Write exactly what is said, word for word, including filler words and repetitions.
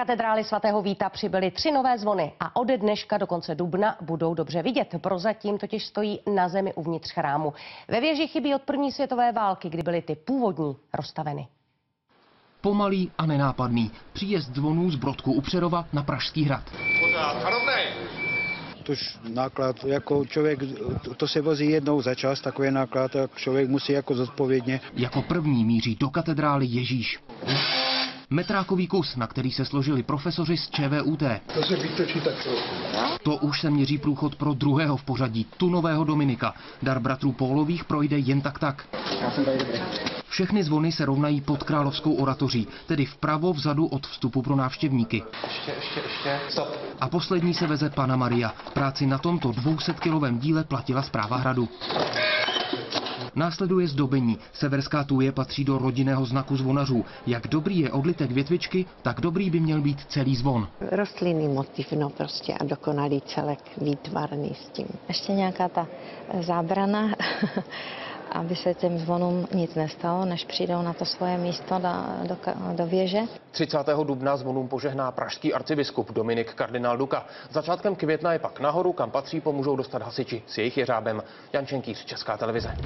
katedrály svatého Víta přibyly tři nové zvony a ode dneška do konce dubna budou dobře vidět. Prozatím totiž stojí na zemi uvnitř chrámu. Ve věži chybí od první světové války, kdy byly ty původní rozstaveny. Pomalý a nenápadný. Příjezd zvonů z Brodku u Přerova na Pražský hrad. Tož náklad, jako člověk, to se vozí jednou za čas, takový náklad, a člověk musí jako zodpovědně. Jako první míří do katedrály Ježíš. Metrákový kus, na který se složili profesoři z ČVUT. To se vytočí tak trochu. To už se měří průchod pro druhého v pořadí, tunového Dominika. Dar bratrů Pohlových projde jen tak tak. Já jsem tady dobrý. Všechny zvony se rovnají pod Královskou oratoří, tedy vpravo vzadu od vstupu pro návštěvníky. Ještě, ještě, ještě. Stop. A poslední se veze Panna Maria. Práci na tomto dvousetkilovém díle platila správa hradu. Následuje zdobení. Severská tuje patří do rodinného znaku zvonařů. Jak dobrý je odlitek větvičky, tak dobrý by měl být celý zvon. Rostlinný motiv, no prostě, a dokonalý celek, výtvarný s tím. Ještě nějaká ta zábrana, aby se těm zvonům nic nestalo, než přijdou na to svoje místo do, do, do věže. třicátého dubna zvonům požehná pražský arcibiskup Dominik kardinál Duka. Začátkem května je pak nahoru, kam patří, pomůžou dostat hasiči s jejich jeřábem. Jan Šenkýř, Česká televize.